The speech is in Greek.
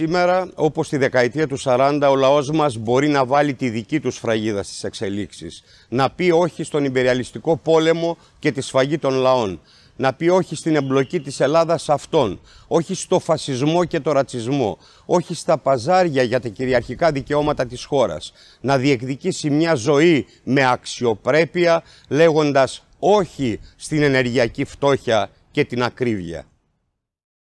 Σήμερα, όπως στη δεκαετία του 40, ο λαός μας μπορεί να βάλει τη δική του σφραγίδα στις εξελίξεις. Να πει όχι στον ιμπεριαλιστικό πόλεμο και τη σφαγή των λαών. Να πει όχι στην εμπλοκή της Ελλάδας σε αυτόν. Όχι στο φασισμό και το ρατσισμό. Όχι στα παζάρια για τα κυριαρχικά δικαιώματα της χώρας. Να διεκδικήσει μια ζωή με αξιοπρέπεια, λέγοντας όχι στην ενεργειακή φτώχεια και την ακρίβεια.